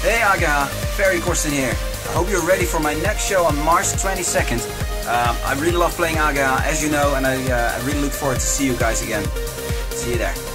Hey ageHa, Ferry Corsten here. I hope you're ready for my next show on March 22nd. I really love playing ageHa, as you know, and I really look forward to see you guys again. See you there.